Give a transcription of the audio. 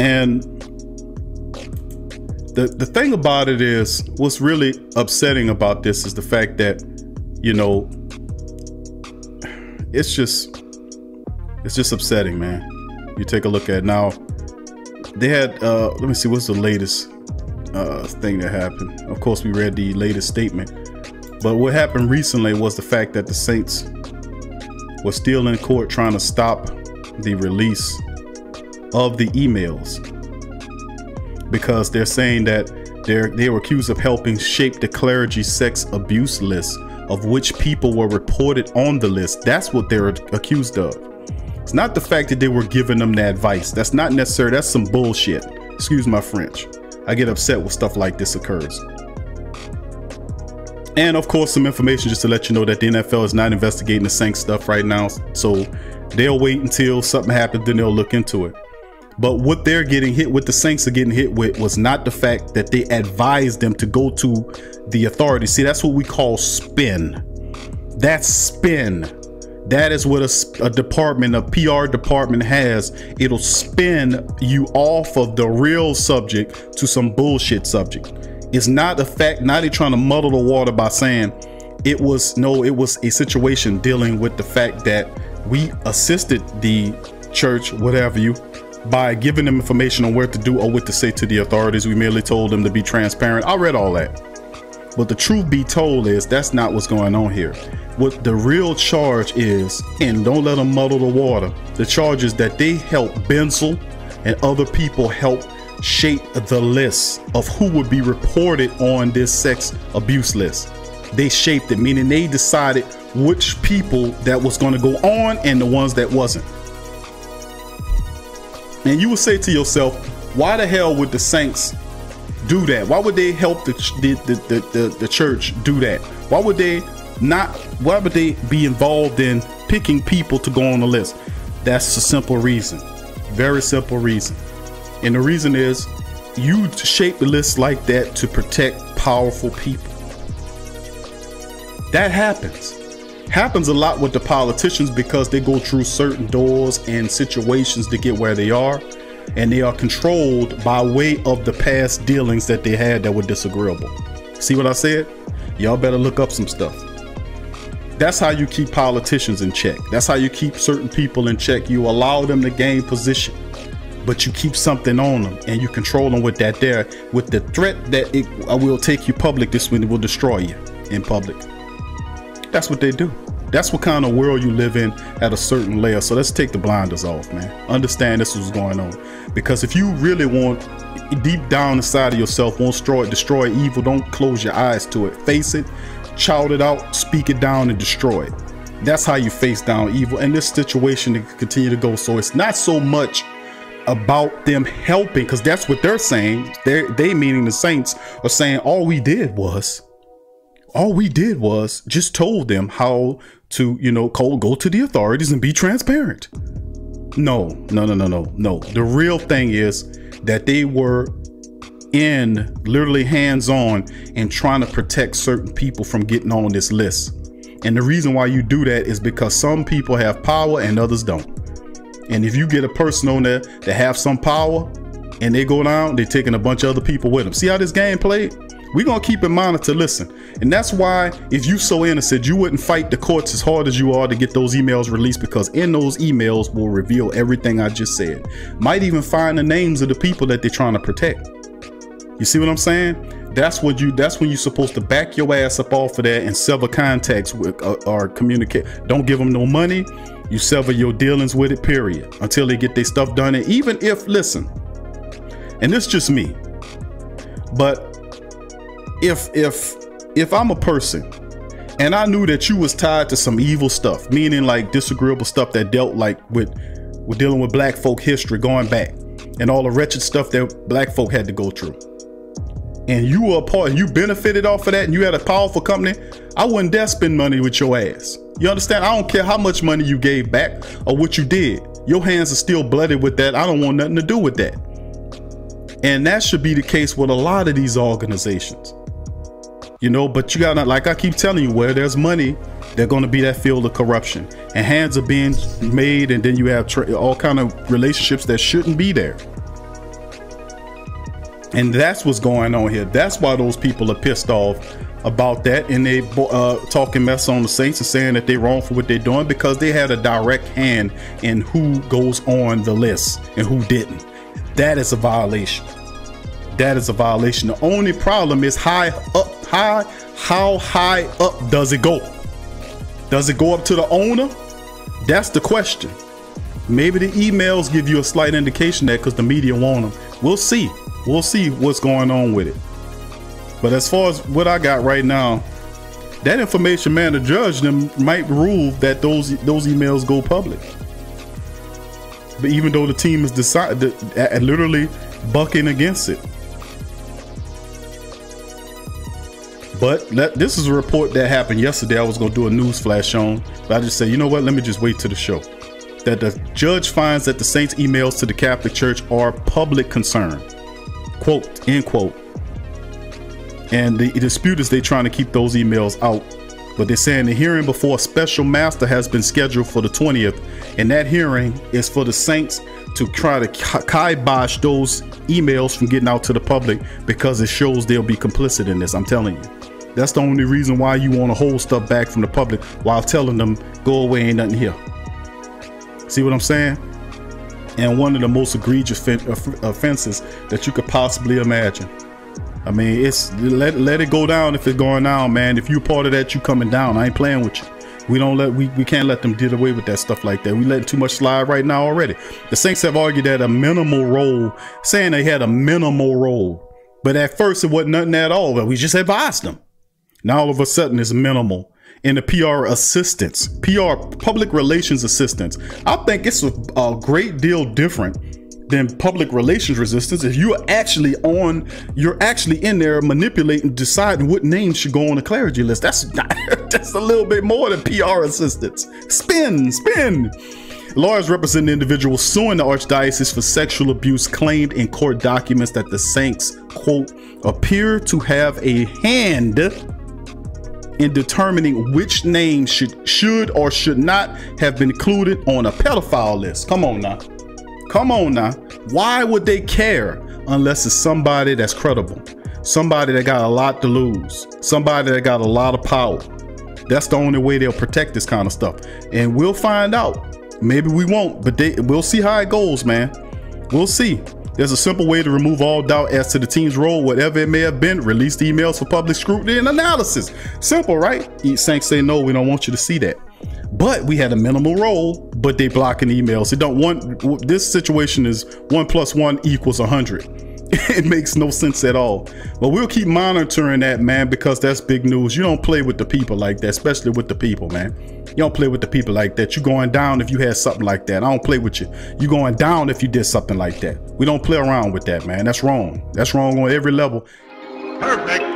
And the thing about it is, what's really upsetting about this is the fact that, you know, it's just upsetting, man. You take a look at it. Now, they had, let me see, what's the latest thing that happened? Of course, we read the latest statement, but what happened recently was the fact that the Saints were still in court trying to stop the release of the emails, because they're saying that they were accused of helping shape the clergy sex abuse list, of which people were reported on the list. That's what they're accused of. It's not the fact that they were giving them the advice. That's not necessary. That's some bullshit. Excuse my French. I get upset when stuff like this occurs. And of course, some information just to let you know that the NFL is not investigating the Saints stuff right now. So they'll wait until something happens, then they'll look into it. But what they're getting hit with, the Saints are getting hit with, was not the fact that they advised them to go to the authorities. See, that's what we call spin. That's spin. That is what a department, a PR department has. It'll spin you off of the real subject to some bullshit subject. It's not a fact. Now they're trying to muddle the water by saying it was, no, it was a situation dealing with the fact that we assisted the church, whatever you, by giving them information on where to do or what to say to the authorities. We merely told them to be transparent. I read all that. But the truth be told is that's not what's going on here. What the real charge is, and don't let them muddle the water, the charge is that they helped Benzel and other people help shape the list of who would be reported on this sex abuse list. They shaped it, meaning they decided which people that was going to go on and the ones that wasn't. And you would say to yourself, why the hell would the Saints do that? Why would they help the church do that? Why would they not? Why would they be involved in picking people to go on the list? That's a simple reason, very simple reason. And the reason is, you shape the list like that to protect powerful people. That happens a lot with the politicians, because they go through certain doors and situations to get where they are, and they are controlled by way of the past dealings that they had that were disagreeable. See what I said? Y'all better look up some stuff. That's how you keep politicians in check. That's how you keep certain people in check. You allow them to gain position, but you keep something on them and you control them with that there, with the threat that it will take you public. This one will destroy you in public. That's what they do. That's what kind of world you live in at a certain layer. So let's take the blinders off, man. Understand this is what's going on. Because if you really want, deep down inside of yourself, want to destroy evil, don't close your eyes to it. Face it, shout it out, speak it down, and destroy it. That's how you face down evil. And this situation to continue to go. So it's not so much about them helping, because that's what they're saying. They meaning the Saints are saying, all we did was just told them how to, you know, go to the authorities and be transparent. No. The real thing is that they were in literally hands-on and trying to protect certain people from getting on this list. And the reason why you do that is because some people have power and others don't. And if you get a person on there that have some power and they go down, they're taking a bunch of other people with them. See how this game played? We're going to keep in mind to listen. And that's why, if you so innocent, you wouldn't fight the courts as hard as you are to get those emails released, because in those emails will reveal everything I just said. Might even find the names of the people that they're trying to protect. You see what I'm saying? That's when you're supposed to back your ass up off of that and sever contacts with or communicate. Don't give them no money. You sever your dealings with it, period, until they get their stuff done. And even if, listen, and this is just me, but if I'm a person and I knew that you was tied to some evil stuff, meaning like disagreeable stuff that dealt like with, we're dealing with black folk history going back and all the wretched stuff that black folk had to go through, and you were a part and you benefited off of that and you had a powerful company, I wouldn't dare spend money with your ass. You understand? I don't care how much money you gave back or what you did. Your hands are still bloody with that. I don't want nothing to do with that. And that should be the case with a lot of these organizations. You know, but you gotta, like I keep telling you, where there's money, they're gonna be that field of corruption, and hands are being made, and then you have all kind of relationships that shouldn't be there. And that's what's going on here. That's why those people are pissed off about that, and they talking mess on the Saints and saying that they're wrong for what they're doing, because they had a direct hand in who goes on the list and who didn't. That is a violation. That is a violation. The only problem is how high up does it go? Does it go up to the owner? That's the question. Maybe the emails give you a slight indication that, because the media want them. We'll see. We'll see what's going on with it. But as far as what I got right now, that information, man, the judge them might rule that those emails go public. But even though the team is decided, literally bucking against it. But this is a report that happened yesterday. I was going to do a news flash on, but I just said, you know what? Let me just wait till the show. That the judge finds that the Saints' emails to the Catholic Church are public concern. Quote, end quote. And the dispute is they're trying to keep those emails out. But they're saying the hearing before a special master has been scheduled for the 20th. And that hearing is for the Saints to try to kibosh those emails from getting out to the public, because it shows they'll be complicit in this. I'm telling you. That's the only reason why you want to hold stuff back from the public while telling them, go away, ain't nothing here. See what I'm saying? And one of the most egregious offenses that you could possibly imagine. I mean, it's let it go down if it's going down, man. If you're part of that, you coming down. I ain't playing with you. We don't we can't let them get away with that stuff like that. We letting too much slide right now already. The Saints have argued that a minimal role, saying they had a minimal role, but at first it wasn't nothing at all. But we just advised them. Now all of a sudden it's minimal. And the PR assistance, PR public relations assistance. I think it's a great deal different than public relations resistance. If you're actually on, you're actually in there manipulating, deciding what names should go on the clergy list. That's a little bit more than PR assistance. Spin. Lawyers representing individuals suing the archdiocese for sexual abuse claimed in court documents that the Saints, quote, appear to have a hand in determining which name should or should not have been included on a pedophile list. Come on now. Come on now. Why would they care unless it's somebody that's credible? Somebody that got a lot to lose. Somebody that got a lot of power. That's the only way they'll protect this kind of stuff. And we'll find out. Maybe we won't, but we'll see how it goes, man. We'll see. There's a simple way to remove all doubt as to the team's role, whatever it may have been. Release the emails for public scrutiny and analysis. Simple, right? Saints say, no, we don't want you to see that. But we had a minimal role, but they blocking emails. They don't want, this situation is 1 + 1 = 100. It makes no sense at all. But we'll keep monitoring that, man, because that's big news. You don't play with the people like that, especially with the people, man. You don't play with the people like that. You're going down if you had something like that. I don't play with you. You're going down if you did something like that. We don't play around with that, man. That's wrong. That's wrong on every level. Perfect.